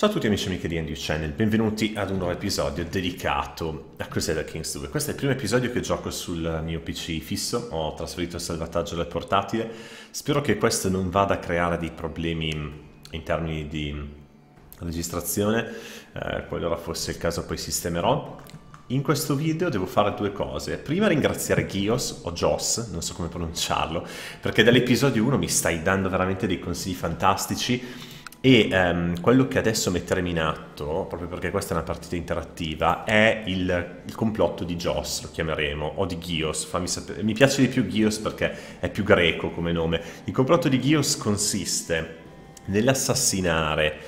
Ciao a tutti amici e amiche di Andrew Channel, benvenuti ad un nuovo episodio dedicato a Crusader Kings 2. Questo è il primo episodio che gioco sul mio PC fisso, ho trasferito il salvataggio dal portatile. Spero che questo non vada a creare dei problemi in termini di registrazione, qualora fosse il caso poi sistemerò. In questo video devo fare due cose. Prima ringraziare Gios, o Gios, non so come pronunciarlo, perché dall'episodio 1 mi stai dando veramente dei consigli fantastici. E quello che adesso metteremo in atto, proprio perché questa è una partita interattiva, è il complotto di Gios, lo chiameremo, o di Gios, fammi sapere. Mi piace di più Gios perché è più greco come nome. Il complotto di Gios consiste nell'assassinare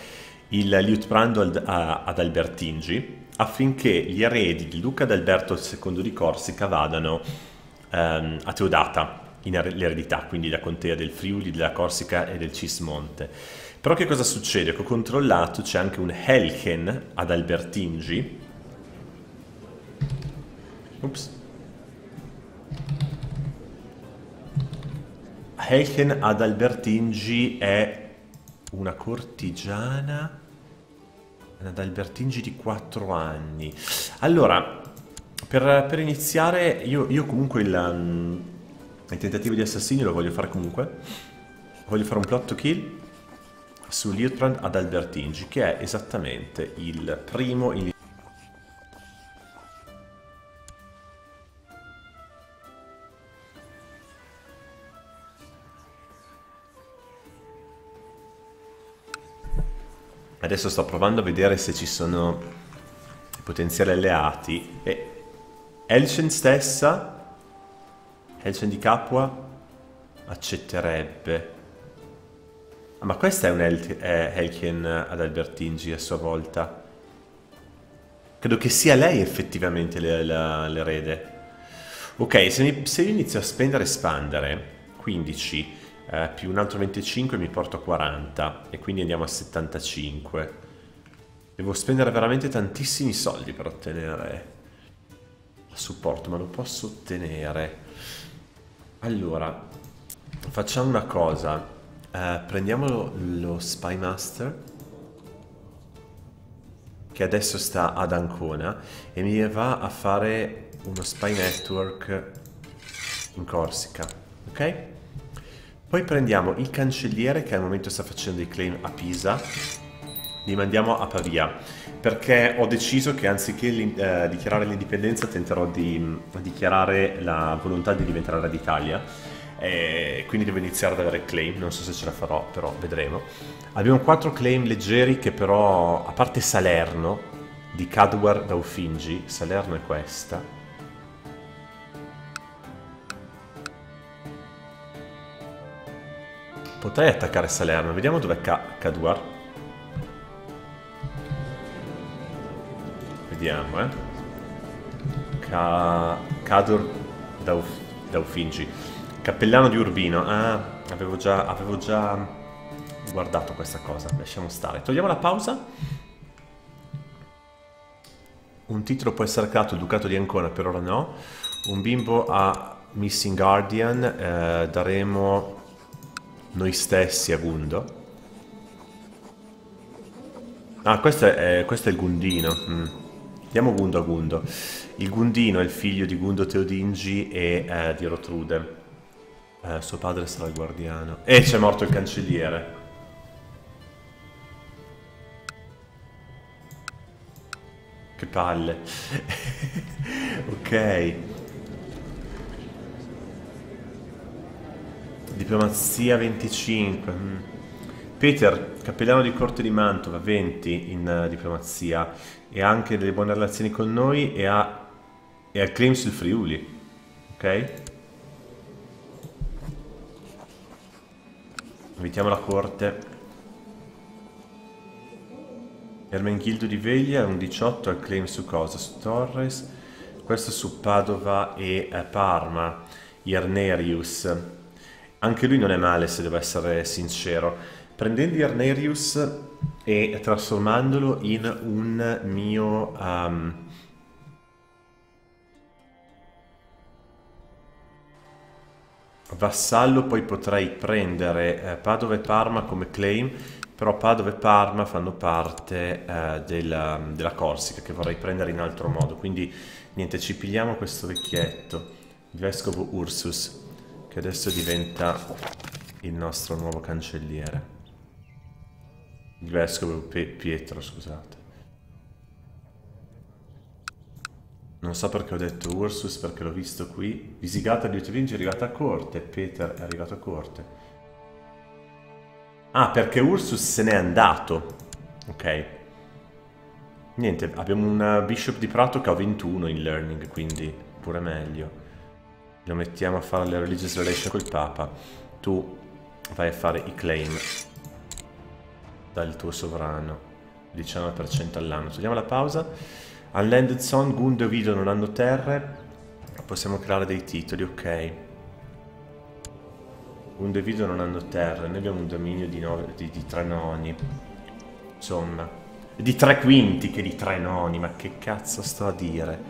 il Liutprando ad Albertingi affinché gli eredi di Duca d'Alberto II di Corsica vadano a Teodata in eredità, quindi la contea del Friuli, della Corsica e del Cismonte. Però che cosa succede? Che ho controllato, c'è anche un Hilchen ad Albertingi. Ups. Hilchen ad Albertingi è una cortigiana ad Albertingi di 4 anni. Allora, per iniziare, io comunque il tentativo di assassinio lo voglio fare comunque. Voglio fare un plot to kill su Liutprand ad Albertingi, che è esattamente il primo in... Adesso sto provando a vedere se ci sono potenziali alleati. E Hilchen stessa, Hilchen di Capua, accetterebbe. Ma questa è un Hilchen ad Albertingi a sua volta. Credo che sia lei effettivamente l'erede. Ok, se io inizio a spendere e espandere, 15 più un altro 25 mi porto a 40 e quindi andiamo a 75. Devo spendere veramente tantissimi soldi per ottenere il supporto, ma lo posso ottenere. Allora, facciamo una cosa. Prendiamo lo Spymaster, che adesso sta ad Ancona, e mi va a fare uno spy network in Corsica, ok? Poi prendiamo il cancelliere, che al momento sta facendo dei claim a Pisa, li mandiamo a Pavia, perché ho deciso che anziché dichiarare l'indipendenza tenterò di dichiarare la volontà di diventare re d'Italia. E quindi devo iniziare ad avere claim, non so se ce la farò, però vedremo. Abbiamo 4 claim leggeri che però, a parte Salerno, di Cadwar da Ufingi, Salerno è questa. Potrei attaccare Salerno, vediamo dov'è Cadwar. Vediamo, Cadwar da Ufingi. Cappellano di Urbino, avevo già guardato questa cosa, lasciamo stare. Togliamo la pausa. Un titolo può essere creato, il Ducato di Ancona, per ora no. Un bimbo a Missing Guardian, daremo noi stessi a Gundo. Ah, questo è il Gundino. Diamo Gundo a Gundo. Il Gundino è il figlio di Gundo Teodingi e di Rotrude. Suo padre sarà il guardiano. E c'è morto il cancelliere. Che palle. Ok. Diplomazia 25. Peter, cappellano di corte di Mantua, 20 in diplomazia. E ha anche delle buone relazioni con noi e ha claim sul Friuli. Ok? Invitiamo la corte. Ermengildo di Veglia è un 18, ha il claim su cosa? Su Torres. Questo su Padova e Parma. Irnerius. Anche lui non è male, se devo essere sincero. Prendendo Irnerius e trasformandolo in un mio... vassallo, poi potrei prendere Padova e Parma come claim, Però Padova e Parma fanno parte della Corsica, che vorrei prendere in altro modo. Quindi niente, ci pigliamo questo vecchietto, il vescovo Ursus, che adesso diventa il nostro nuovo cancelliere. Il vescovo Pietro, scusate. Non so perché ho detto Ursus, perché l'ho visto qui. Visigata di Teodingi è arrivata a corte, Peter è arrivato a corte. Ah, perché Ursus se n'è andato. Ok. Niente, abbiamo un Bishop di Prato che ha 21 in learning, quindi pure meglio. Lo mettiamo a fare le religious relations col Papa. Tu vai a fare i claim dal tuo sovrano. 19% all'anno. Togliamo la pausa. Unlanded Son, Gundo e Vido non hanno terre. Possiamo creare dei titoli, ok. Gundo e Vido non hanno terre. Noi abbiamo un dominio di 3 noni. Insomma, di 3 quinti che di 3 noni. Ma che cazzo sto a dire?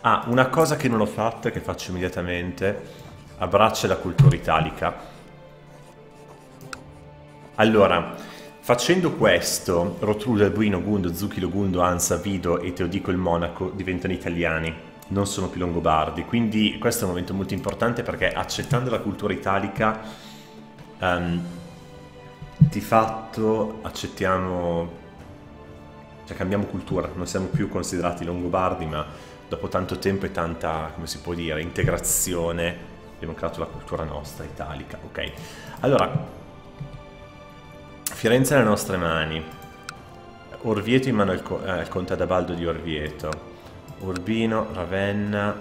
Ah, una cosa che non ho fatto e che faccio immediatamente: abbraccia la cultura italica. Allora, facendo questo, Rotrude, Urbino, Gundo, Zucchilo, Gundo, Ansa, Vido e Teodico il Monaco diventano italiani, non sono più longobardi. Quindi questo è un momento molto importante, perché accettando la cultura italica di fatto accettiamo, cioè cambiamo cultura, non siamo più considerati longobardi, ma dopo tanto tempo e tanta, come si può dire, integrazione, abbiamo creato la cultura nostra, italica, ok. Allora, Firenze nelle nostre mani, Orvieto in mano al conte Adabaldo di Orvieto, Urbino, Ravenna,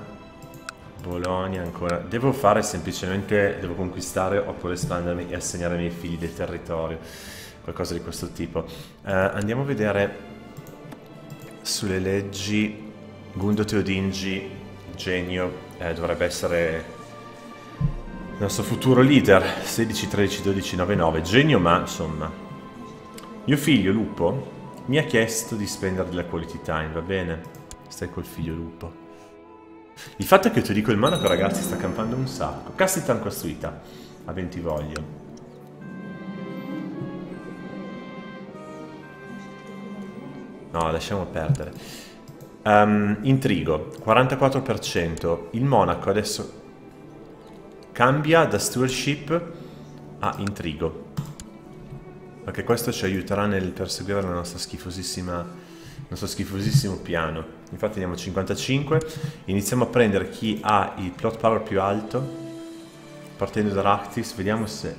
Bologna, ancora. Devo fare semplicemente, devo conquistare oppure espandermi e assegnare ai miei figli del territorio, qualcosa di questo tipo. Andiamo a vedere sulle leggi. Gundo Teodingi, genio, dovrebbe essere il nostro futuro leader. 16, 13, 12, 9, 9. Genio, ma insomma. Mio figlio Lupo mi ha chiesto di spendere della quality time, va bene? Stai col figlio Lupo. Il fatto è che ti dico il Monaco, ragazzi, sta campando un sacco. Castitan costruita, a 20 voglio. No, lasciamo perdere. Intrigo 44%. Il Monaco adesso cambia da stewardship a intrigo, perché questo ci aiuterà nel perseguire la nostra schifosissima, il nostro schifosissimo piano. Infatti andiamo a 55. Iniziamo a prendere chi ha il plot power più alto, partendo da Ractis. Vediamo se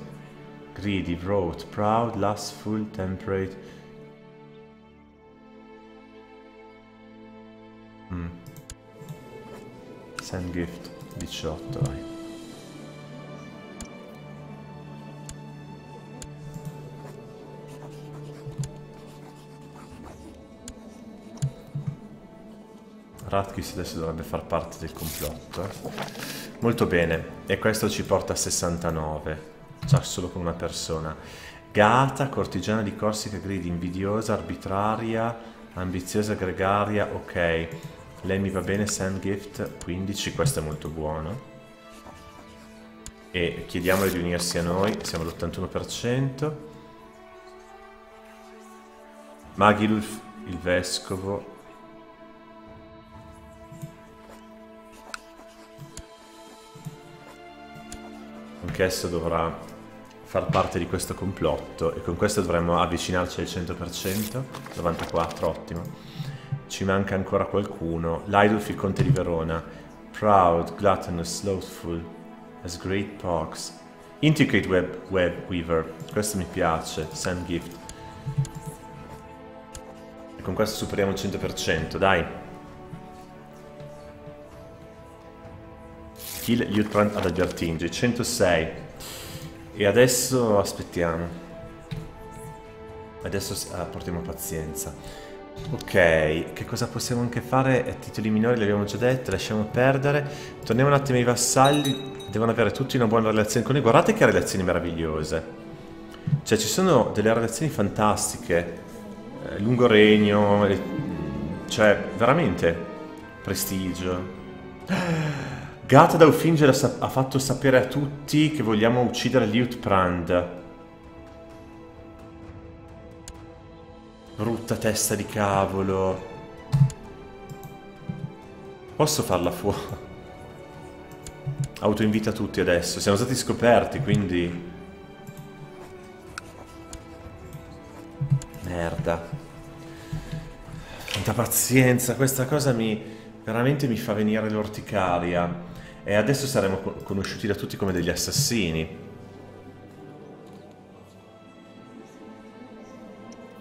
greedy, wrote, proud, lustful, temperate. Sand gift 18, vai. Ratkis adesso dovrebbe far parte del complotto. Molto bene, e questo ci porta a 69. Già solo con una persona. Gata, cortigiana di Corsica, gridi, invidiosa, arbitraria, ambiziosa, gregaria, ok. Lei mi va bene, Sand Gift 15, questo è molto buono. E chiediamole di unirsi a noi, siamo all'81%. Magilulf, il vescovo. Anch'esso dovrà far parte di questo complotto e con questo dovremmo avvicinarci al 100%, 94, ottimo. Ci manca ancora qualcuno. L'Idolf, il conte di Verona. Proud, gluttonous, slothful, has great pox. Integrate web weaver. Questo mi piace. Sand gift. E con questo superiamo il 100%, dai. Kill Liutprando ad Albertingi. 106. E adesso aspettiamo. Adesso portiamo pazienza. Ok, che cosa possiamo anche fare? Titoli minori li abbiamo già detti, lasciamo perdere. Torniamo un attimo ai vassalli. Devono avere tutti una buona relazione con noi. Guardate che relazioni meravigliose. Cioè, ci sono delle relazioni fantastiche. lungo regno, cioè veramente prestigio. Gata da Ufingi ha fatto sapere a tutti che vogliamo uccidere Liutprando. Brutta testa di cavolo. Posso farla fuori? Autoinvita tutti adesso. Siamo stati scoperti, quindi... Merda. Tanta pazienza. Questa cosa veramente mi fa venire l'orticaria. E adesso saremo conosciuti da tutti come degli assassini.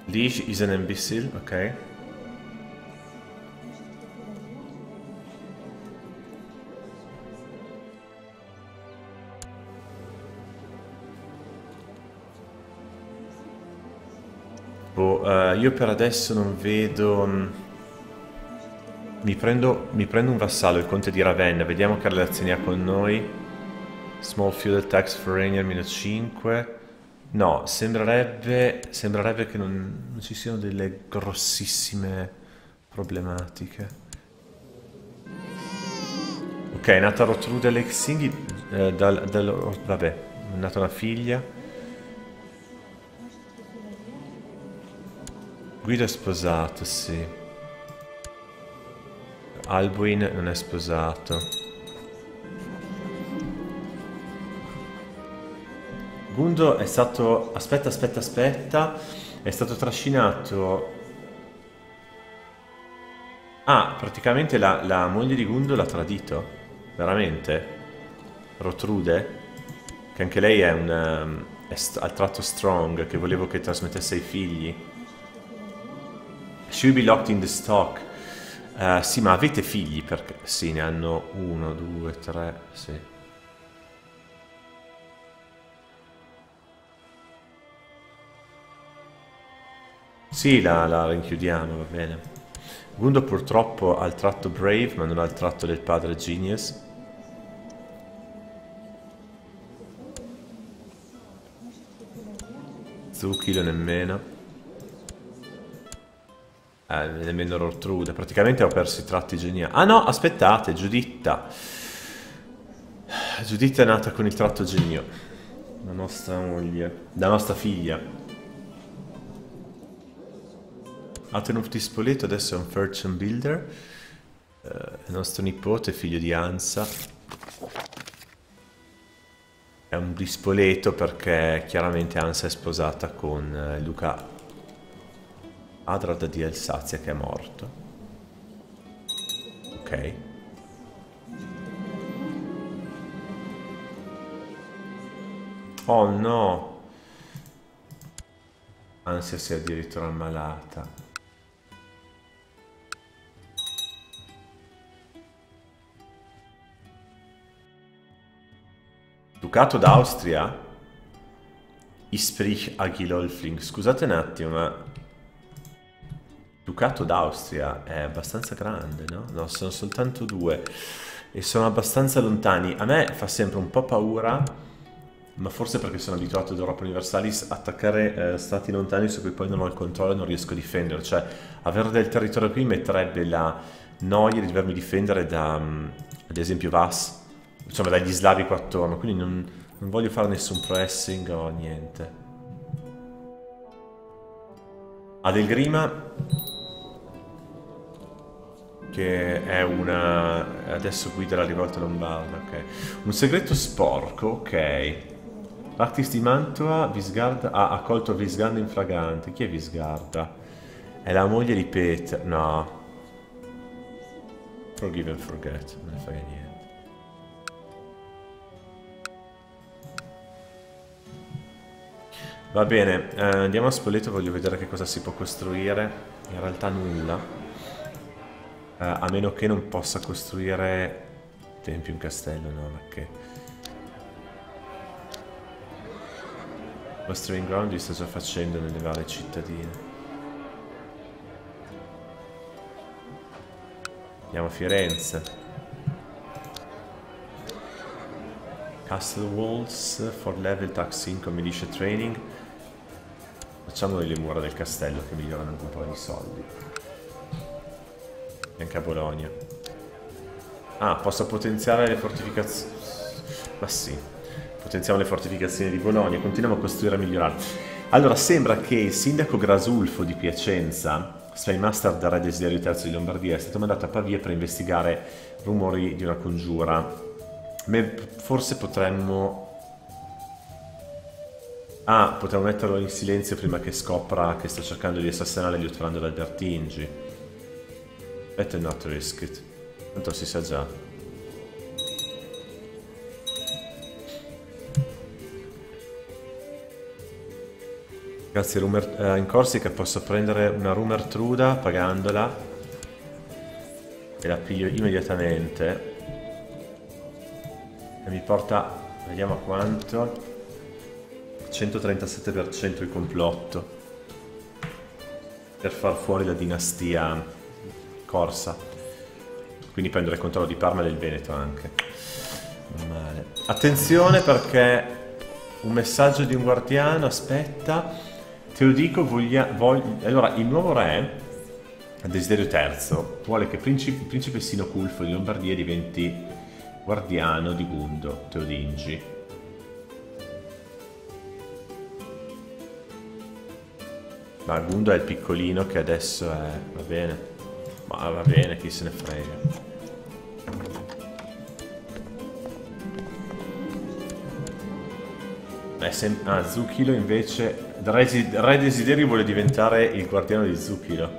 Lish is an imbecile, ok. Boh, io per adesso non vedo... Mi prendo un vassallo, il conte di Ravenna, vediamo che relazioni ha con noi. Small feudal tax foreigner -5. No, sembrerebbe che non ci siano delle grossissime problematiche. Ok, è nata Rotrude e Lexinghi, vabbè, è nata una figlia. Guido è sposato, sì. Albuin non è sposato. Gundo è stato... Aspetta. È stato trascinato... Ah, praticamente la moglie di Gundo l'ha tradito. Veramente? Rotrude? Che anche lei è un... al tratto strong, che volevo che trasmettesse ai figli. She will be locked in the stock. Sì, ma avete figli? Perché... Sì, ne hanno 1, 2, 3... Sì. Sì, la rinchiudiamo, va bene. Gundo purtroppo ha il tratto brave, ma non ha il tratto del padre genius. Zucchilo nemmeno. Nemmeno Rotrude. Praticamente ho perso i tratti geniali. Ah no, aspettate, Giuditta. Giuditta è nata con il tratto genio. La nostra moglie. La nostra figlia. Ha tenuto di Spoleto, adesso è un fortune builder. Il nostro nipote, figlio di Ansa. È un di Spoleto perché chiaramente Ansa è sposata con Luca Adrada di Alsazia, che è morto. Ok. Oh no! Ansia si è addirittura ammalata. Ducato d'Austria? Isprich Agilolfling. Scusate un attimo, ma... Ducato d'Austria è abbastanza grande, no? No, sono soltanto 2. E sono abbastanza lontani. A me fa sempre un po' paura, ma forse perché sono abituato ad Europa Universalis, attaccare stati lontani su cui poi non ho il controllo e non riesco a difendere. Cioè, avere del territorio qui metterebbe la noia di dovermi difendere da, ad esempio, Vas. Insomma, dagli slavi qua attorno, quindi non voglio fare nessun pressing o niente. Adelgrima, che è una... adesso guida la rivolta lombarda, ok. Un segreto sporco, ok. L'Artis di Mantua, Visgarda, ha accolto Visgarda in fragante. Chi è Visgarda? È la moglie di Peter, no. Forgive and forget, non ne frega niente. Va bene, andiamo a Spoleto, voglio vedere che cosa si può costruire. In realtà nulla. A meno che non possa costruire... Tempio, un castello, no, ma che... Mastering Ground li sta già facendo nelle varie cittadine. Andiamo a Firenze. Castle Walls, for level tax income militia training. facciamo noi le mura del castello che migliorano anche un po' di soldi. E anche a Bologna. Ah, posso potenziare le fortificazioni. Ma sì, potenziamo le fortificazioni di Bologna, continuiamo a costruire e a migliorare. Allora, sembra che il sindaco Grasulfo di Piacenza, Spymaster del re Desiderio III di Lombardia, è stato mandato a Pavia per investigare rumori di una congiura. Forse potremmo... Ah, potremmo metterlo in silenzio prima che scopra che sta cercando di assassinare Liutprando e Albertingi. Better not risk it. Tanto si sa già. Grazie, in Corsica posso prendere una Rotrude pagandola. E la piglio immediatamente. E mi porta, vediamo a quanto... 137% il complotto per far fuori la dinastia corsa, quindi prendere il controllo di Parma e del Veneto anche. Male. Attenzione, perché un messaggio di un guardiano, aspetta, Teodico allora il nuovo re Desiderio III vuole che principe Sinoculfo di Lombardia diventi guardiano di Gundo, Teodingi. Ma Gundo è il piccolino che adesso è... va bene. Ma va bene, chi se ne frega. Ah, Zucchilo invece... Re Desiderio vuole diventare il guardiano di Zucchilo.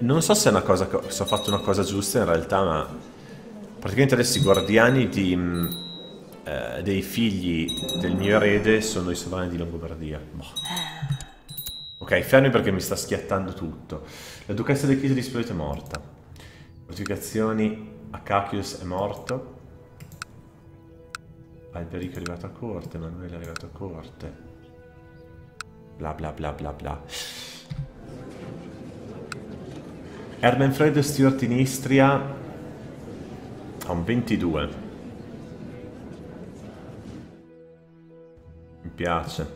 Non so se è una cosa... se ho fatto una cosa giusta in realtà, ma... praticamente adesso i guardiani di... dei figli del mio erede sono i sovrani di Longobardia. Boh. Ok, fermi perché mi sta schiattando tutto. La duchessa del Chiesa di Spoleto è morta. Fortificazioni a Cachius è morto. Alberico è arrivato a corte, Manuela è arrivato a corte. Bla bla bla bla bla. Ermenfredo Stuart in Istria ha un 22. Mi piace.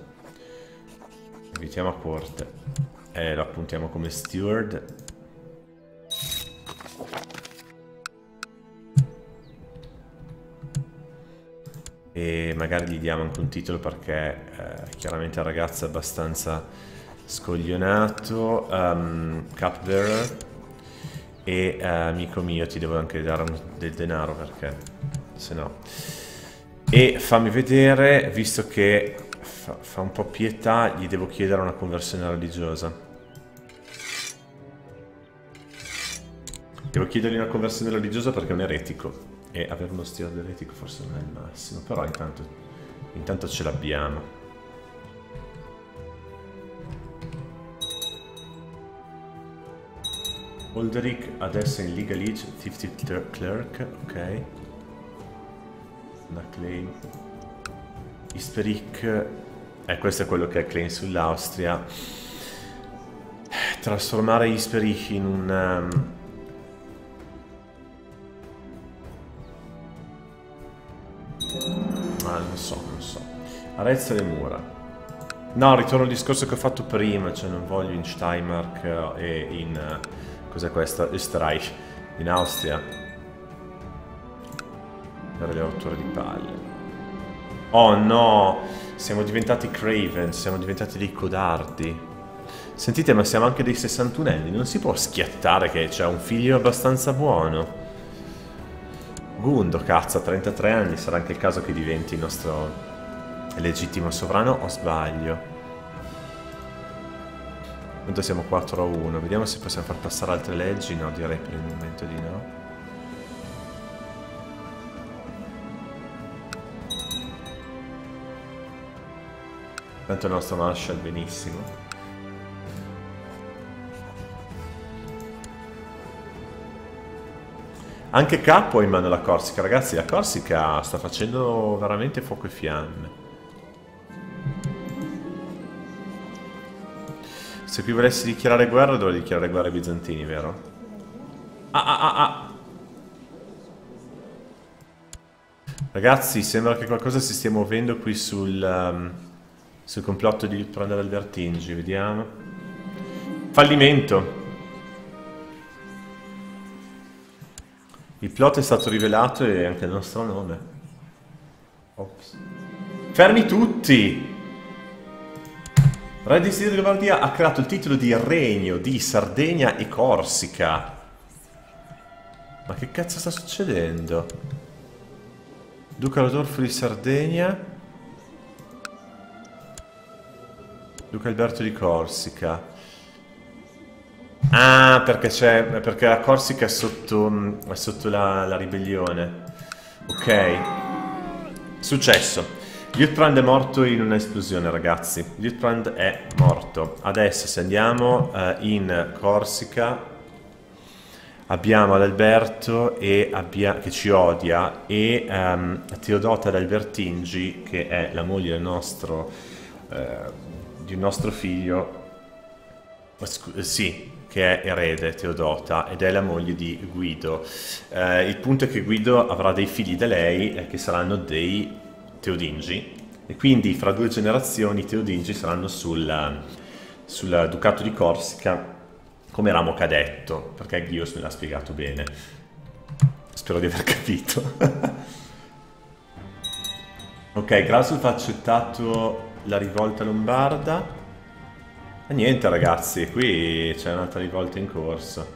Invitiamo a corte. Lo appuntiamo come steward. E magari gli diamo anche un titolo perché chiaramente il ragazzo è abbastanza scoglionato. Cupbearer. E amico mio, ti devo anche dare del denaro perché se no... E fammi vedere, visto che fa un po' pietà, gli devo chiedere una conversione religiosa. Devo chiedergli una conversione religiosa perché è un eretico. E avere uno stile di eretico forse non è il massimo, però intanto ce l'abbiamo. Alderic adesso è in Legal Age, 50 Clerk, ok. Una claim Isperic, questo è quello che è claim sull'Austria. Trasformare Isperic in un non so. Arezzo le mura. No, ritorno al discorso che ho fatto prima, cioè non voglio in Steiermark e in cos'è questa? Österreich, in Austria. Per le rotture di palle. Oh no! Siamo diventati Craven, siamo diventati dei codardi. Sentite, ma siamo anche dei 61enni, non si può schiattare che c'è un figlio abbastanza buono. Gundo, cazzo, ha 33 anni, sarà anche il caso che diventi il nostro legittimo sovrano, o sbaglio? Intanto siamo 4-1, vediamo se possiamo far passare altre leggi, no, direi per il momento di no. Tanto il nostro Marshall benissimo. Anche Capo in mano alla Corsica, ragazzi, la Corsica sta facendo veramente fuoco e fiamme. Se qui volessi dichiarare guerra dovrei dichiarare guerra ai bizantini, vero? Ah ah ah ah! Ragazzi, sembra che qualcosa si stia muovendo qui sul complotto di Liutprando e Albertingi. Vediamo. Fallimento. Il plot è stato rivelato e anche il nostro nome. Ops. Fermi tutti! Re di Sicilia e Lombardia ha creato il titolo di Regno di Sardegna e Corsica. Ma che cazzo sta succedendo? Duca Rodolfo di Sardegna. Duca Alberto di Corsica. Ah, perché la Corsica è sotto la ribellione. Ok. Successo. Liutprand è morto in un'esplosione, ragazzi. Liutprand è morto. Adesso se andiamo in Corsica... Abbiamo Adalberto che ci odia e Teodota d'Albertingi, che è la moglie di un nostro figlio, sì, che è erede Teodota ed è la moglie di Guido. Il punto è che Guido avrà dei figli da lei che saranno dei Teodingi e quindi fra due generazioni i Teodingi saranno sul Ducato di Corsica come ramo cadetto, perché Gios me l'ha spiegato bene. Spero di aver capito. Ok, Grassulf ha accettato la rivolta lombarda. Ma niente ragazzi, qui c'è un'altra rivolta in corso.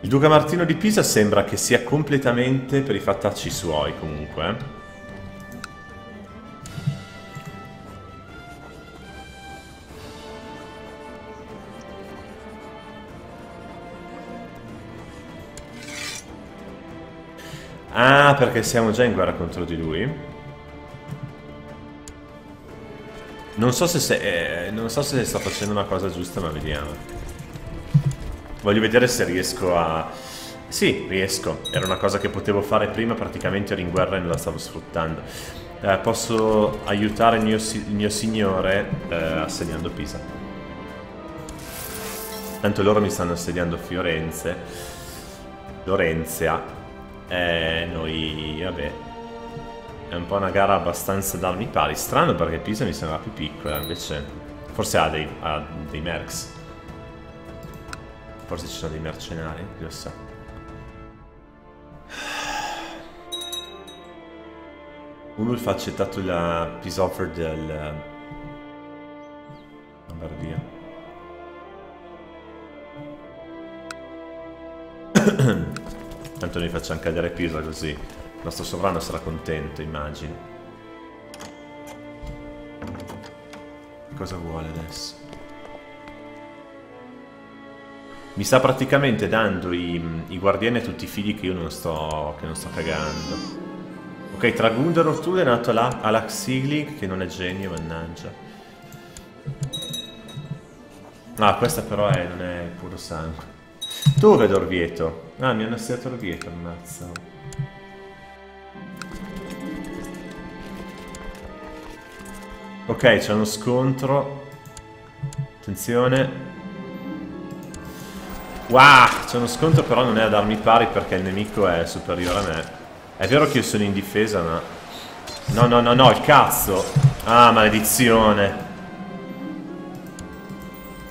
Il Duca Martino di Pisa sembra che sia completamente per i fattacci suoi comunque. Ah, perché siamo già in guerra contro di lui. Non so se sta facendo una cosa giusta, ma vediamo. Voglio vedere se riesco a... Sì, riesco. Era una cosa che potevo fare prima, praticamente ero in guerra e non la stavo sfruttando. Posso aiutare il mio signore assediando Pisa. Tanto loro mi stanno assediando Firenze. Lorenzia. Noi, vabbè, è un po' una gara abbastanza d'armi pari. Strano perché Pisa mi sembra più piccola, invece forse ha dei mercs. Forse ci sono dei mercenari, lo so. Ulf ha accettato la peace offer del Lombardia. Tanto noi facciamo cadere Pisa così il nostro sovrano sarà contento, immagino. Cosa vuole adesso? Mi sta praticamente dando i guardiani a tutti i figli che io non sto cagando. Ok, tra Gundo e Rotrude è nato Alaxigli, che non è genio, mannaggia. Ah, questa però non è puro sangue. Dove è Orvieto? Ah, mi hanno assediato Orvieto, ammazza. Ok, c'è uno scontro. Attenzione. Wow, c'è uno scontro però non è ad armi pari perché il nemico è superiore a me. È vero che io sono in difesa, ma... No, no, no, no, il cazzo! Ah, maledizione!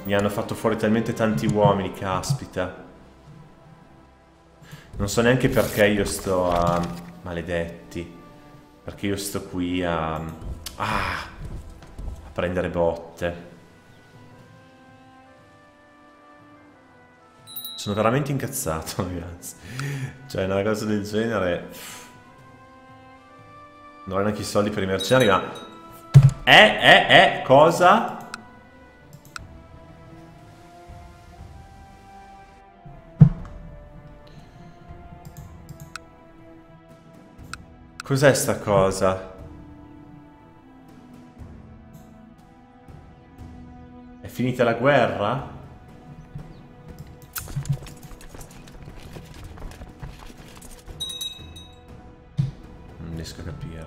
Mi hanno fatto fuori talmente tanti uomini, caspita. Non so neanche perché io sto a... Maledetti. Perché io sto qui a... a prendere botte. Sono veramente incazzato, ragazzi. Cioè, una cosa del genere... Non ho neanche i soldi per i mercenari, ma... Cosa? Cos'è sta cosa? È finita la guerra? Non riesco a capire.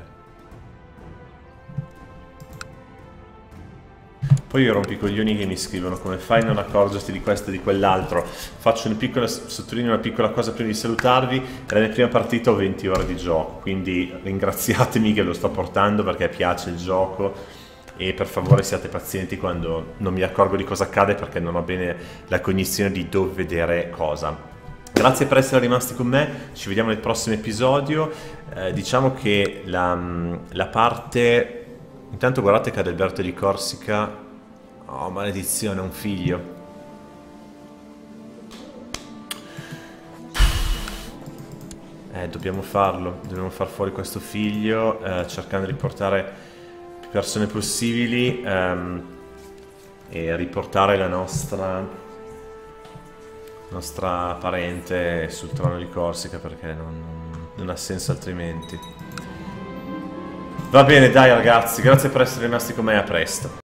Poi io rompo i coglioni che mi scrivono: come fai a non accorgerti di questo e di quell'altro? Faccio una piccola, sottolineo una piccola cosa prima di salutarvi. Nella mia prima partita ho 20 ore di gioco, quindi ringraziatemi che lo sto portando perché piace il gioco. E per favore siate pazienti quando non mi accorgo di cosa accade, perché non ho bene la cognizione di dove vedere cosa. Grazie per essere rimasti con me, ci vediamo nel prossimo episodio. Diciamo che la parte... Intanto guardate che Adalberto di Corsica... Oh, maledizione, un figlio. Dobbiamo farlo, dobbiamo far fuori questo figlio, cercando di portare... persone possibili e riportare la nostra parente sul trono di Corsica, perché non ha senso altrimenti. Va bene, dai ragazzi, grazie per essere rimasti con me, a presto.